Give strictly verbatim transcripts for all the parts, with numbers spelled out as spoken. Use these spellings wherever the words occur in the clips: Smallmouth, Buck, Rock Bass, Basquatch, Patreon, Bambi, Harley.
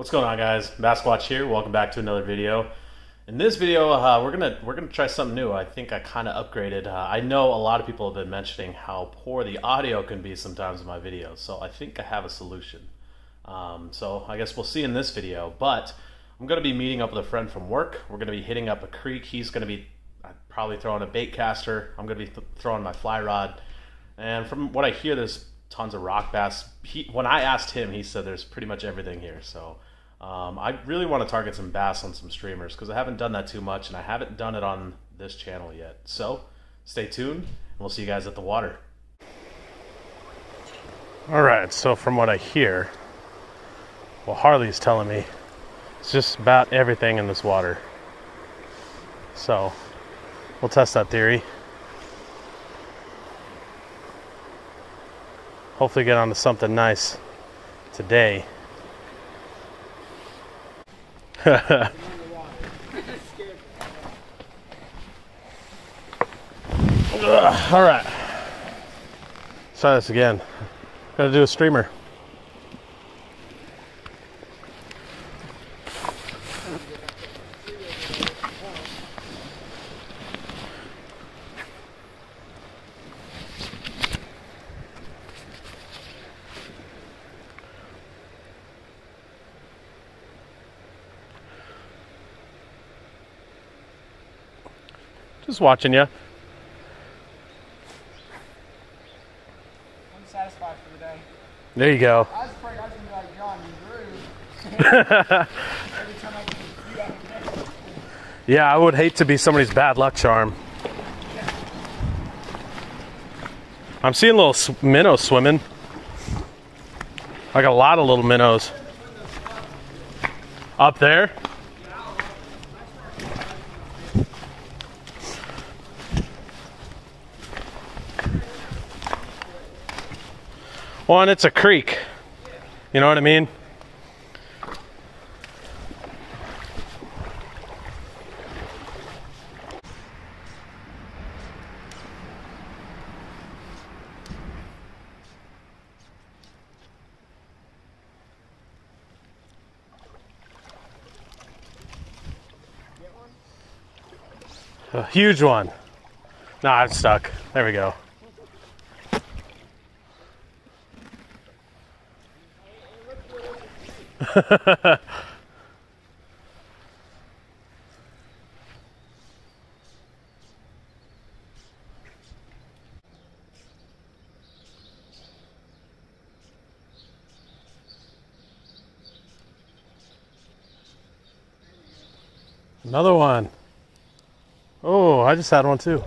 What's going on, guys? Basquatch here. Welcome back to another video. In this video, uh, we're gonna we're gonna try something new. I think I kind of upgraded. Uh, I know a lot of people have been mentioning how poor the audio can be sometimes in my videos, so I think I have a solution. Um, so I guess we'll see in this video. But I'm gonna be meeting up with a friend from work. We're gonna be hitting up a creek. He's gonna be probably throwing a bait caster. I'm gonna be th throwing my fly rod. And from what I hear, there's tons of rock bass. He, when I asked him, he said there's pretty much everything here. So. Um, I really want to target some bass on some streamers because I haven't done that too much and I haven't done it on this channel yet. So stay tuned and we'll see you guys at the water. All right, so from what I hear, well, Harley's telling me it's just about everything in this water. So we'll test that theory. Hopefully get onto something nice today. Ugh, all right, let's try this again. Gotta do a streamer. Just watching you. I'm satisfied for the day. There you go. I was afraid I was going to be like, John, you drew. Yeah, I would hate to be somebody's bad luck charm. I'm seeing little minnows swimming. Like a lot of little minnows. Up there? Well, and it's a creek, you know what I mean? A huge one. Nah, I'm stuck. There we go. Another one. Oh, I just had one too.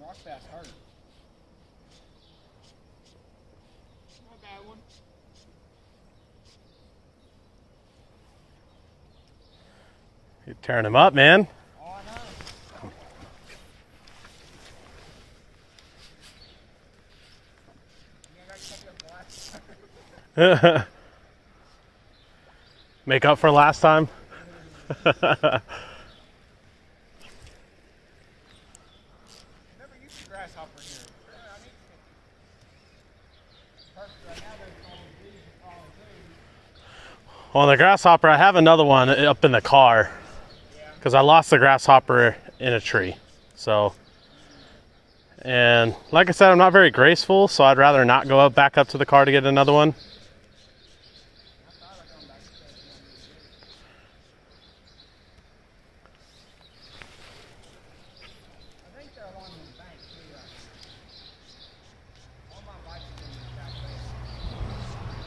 Rock bass hard. Not a bad one. You're tearing him up, man. Oh, I know. You gotta up. Make up for last time. Well, the grasshopper, I have another one up in the car because I lost the grasshopper in a tree. So, and like I said, I'm not very graceful, so I'd rather not go up back up to the car to get another one.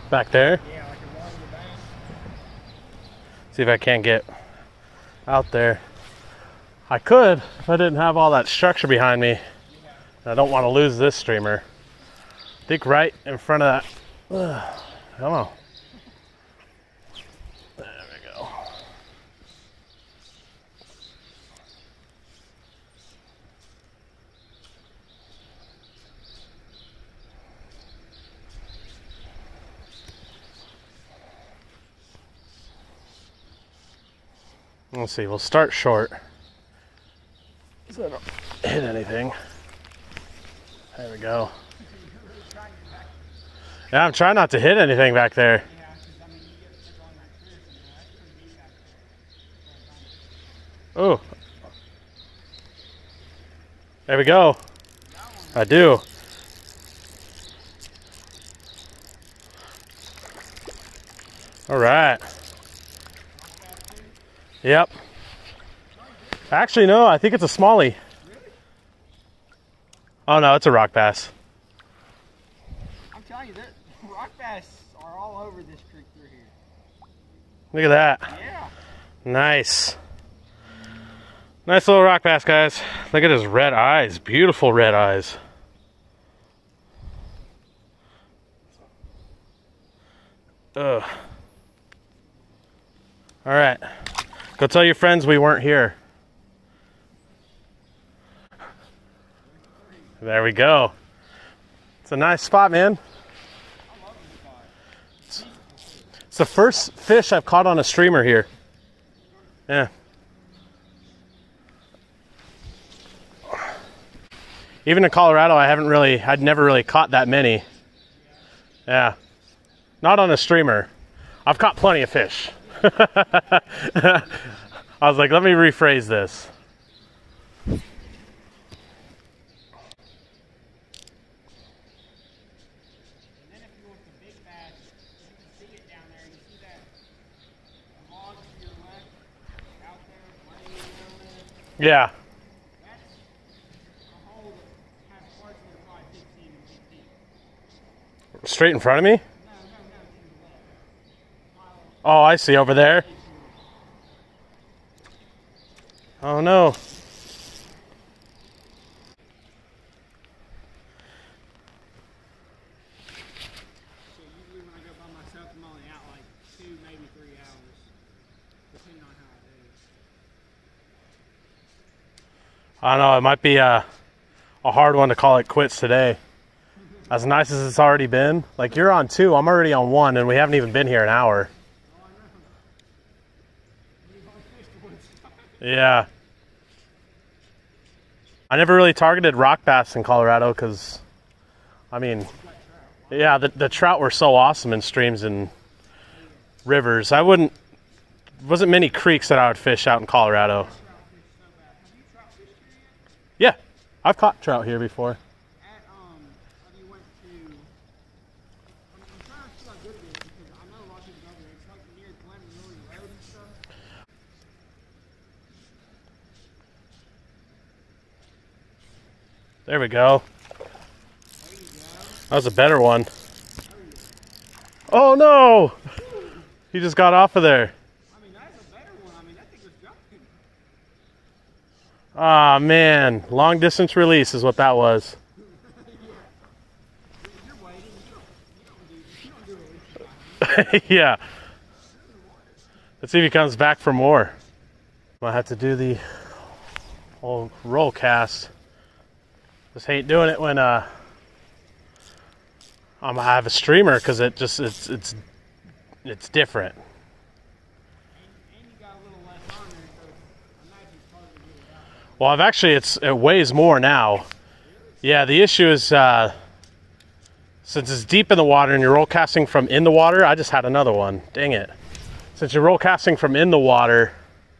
Back there? See if I can't get out there. I could if I didn't have all that structure behind me. I don't want to lose this streamer. I think right in front of that. Ugh, I don't know. There we go. Let's see, we'll start short so I don't hit anything. There we go. Yeah, I'm trying not to hit anything back there. Oh. There we go. I do. All right. Yep. Actually, no, I think it's a smallie. Oh, no, it's a rock bass. I'm telling you, rock bass are all over this creek through here. Look at that. Yeah. Nice. Nice little rock bass, guys. Look at his red eyes. Beautiful red eyes. Ugh. All right. Go tell your friends we weren't here. There we go. It's a nice spot, man. It's, it's the first fish I've caught on a streamer here. Yeah. Even in Colorado, I haven't really, I'd never really caught that many. Yeah. Not on a streamer. I've caught plenty of fish. I was like, let me rephrase this. Yeah. Straight in front of me? No, no, no. Oh, I see over there. Oh no. So usually when I go by myself, I'm only out like two, maybe three hours, depending on how it is. I don't know, it might be a, a hard one to call it quits today. As nice as it's already been, like you're on two, I'm already on one, and we haven't even been here an hour. Yeah. I never really targeted rock bass in Colorado because, I mean, yeah, the, the trout were so awesome in streams and rivers. I wouldn't, wasn't many creeks that I would fish out in Colorado. Yeah, I've caught trout here before. There we go. That was a better one. Oh no! He just got off of there. I mean, that was a better one. I mean, that thing was jumping. Ah, man. Long distance release is what that was. Yeah. Let's see if he comes back for more. I'll have to do the old roll cast. Just hate doing it when uh, I'm, I have a streamer because it just it's it's it's different. And, and you got a little less on there, so I imagine it's hard to get it out. Well, I've actually it's it weighs more now. Yeah, the issue is uh, since it's deep in the water and you're roll casting from in the water. I just had another one. Dang it! Since you're roll casting from in the water,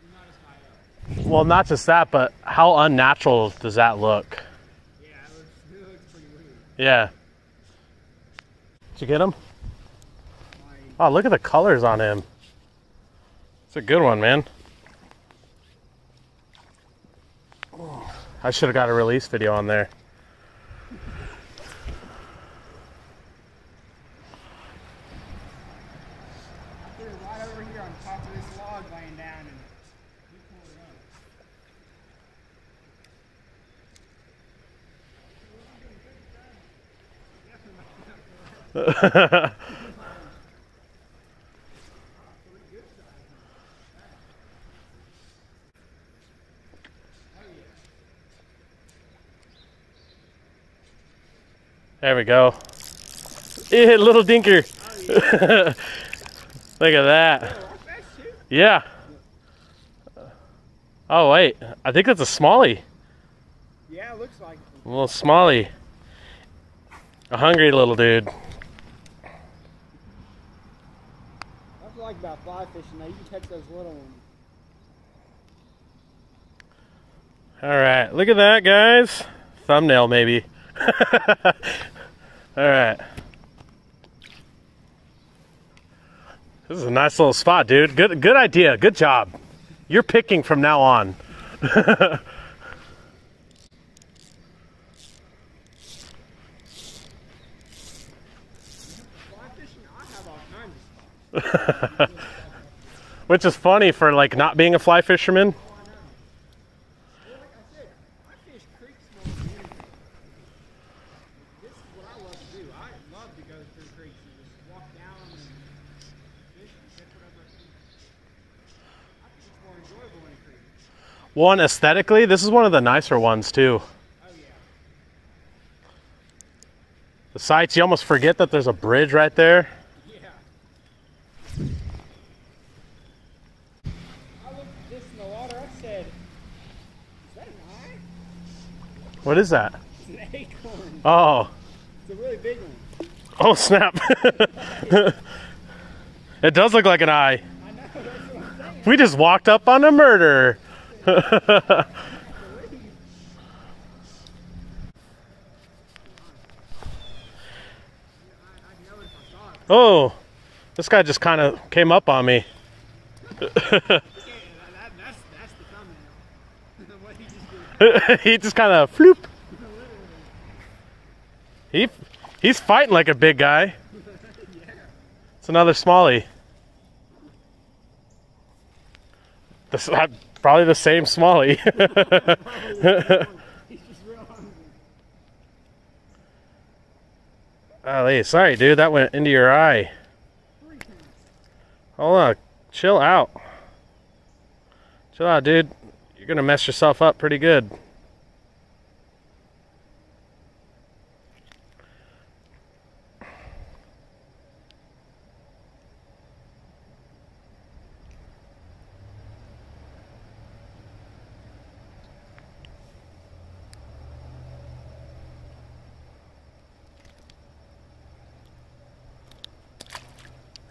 you're not as high up. Well, not just that, but how unnatural does that look? Yeah. Did you get him? Oh, look at the colors on him. It's a good one, man. Oh, I should have got a release video on there. They're right over here on top of this log laying down and we pulled it up. There we go. It little dinker. Look at that. Yeah. Oh wait, I think that's a smallie. Yeah, it looks like it. A little smallie. A hungry little dude. That's what I like about fly fishing, though. You can catch those little ones. Alright, look at that, guys. Thumbnail, maybe. Alright. This is a nice little spot, dude. Good, good idea. Good job. You're picking from now on. Which is funny for like not being a fly fisherman. One, aesthetically, this is one of the nicer ones, too. Oh, yeah. The sights, you almost forget that there's a bridge right there. Yeah. I looked at this in the water, I said, is that an eye? What is that? It's an acorn. Oh. It's a really big one. Oh, snap. It does look like an eye. I know, that's what I'm saying. We just walked up on a murder. Oh, this guy just kind of came up on me. He just kind of floop. He he's fighting like a big guy. It's another smallie. This. I, Probably the same smallie. Harley, sorry dude, that went into your eye. Hold on, chill out. Chill out, dude. You're gonna mess yourself up pretty good.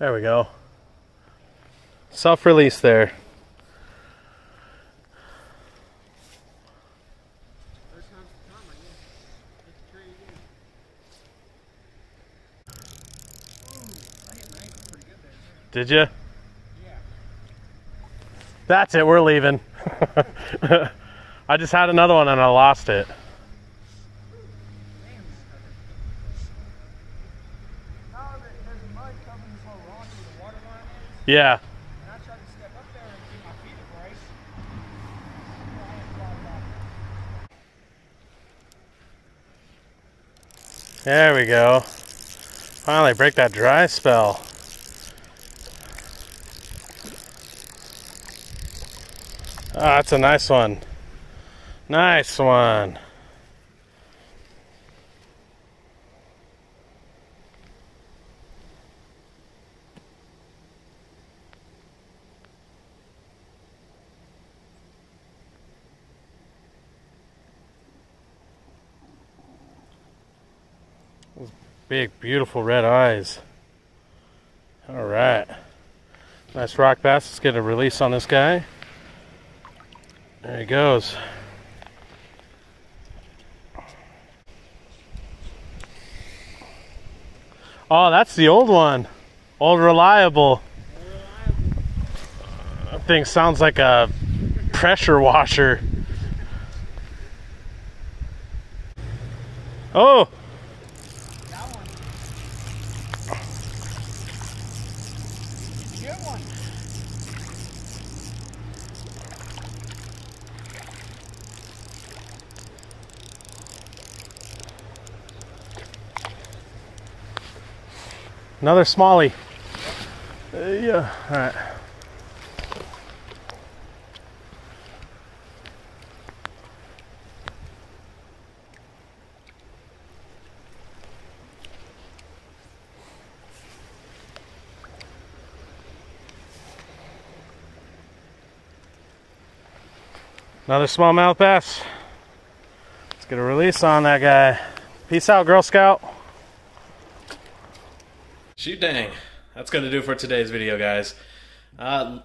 There we go. Self-release there. Did you? Yeah. That's it, we're leaving. I just had another one and I lost it. Yeah. And I tried to step up there and keep my feet upright. There we go. Finally break that dry spell. Ah, oh, that's a nice one. Nice one. Big, beautiful red eyes. All right. Nice rock bass. Let's get a release on this guy. There he goes. Oh, that's the old one. Old Reliable. That thing sounds like a pressure washer. Oh! Another smallie. Uh, yeah, all right. Another smallmouth bass. Let's get a release on that guy. Peace out, Girl Scout. Shoot dang. That's going to do for today's video, guys. Uh,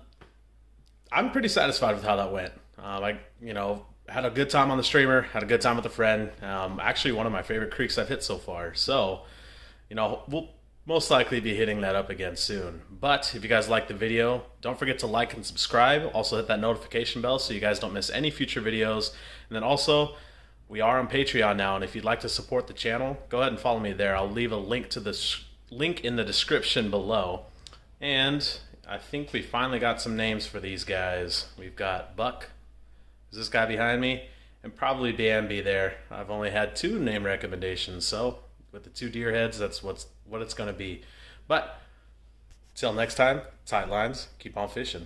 I'm pretty satisfied with how that went. Uh, like, you know, had a good time on the streamer, had a good time with a friend. Um, actually, one of my favorite creeks I've hit so far. So, you know, we'll most likely be hitting that up again soon. But if you guys like the video, don't forget to like and subscribe. Also hit that notification bell so you guys don't miss any future videos. And then also, we are on Patreon now, and if you'd like to support the channel, go ahead and follow me there. I'll leave a link to the link in the description below. And I think we finally got some names for these guys. We've got Buck, is this guy behind me, and probably Bambi there. I've only had two name recommendations, so with the two deer heads, that's what's what it's going to be. But till next time, tight lines, keep on fishing.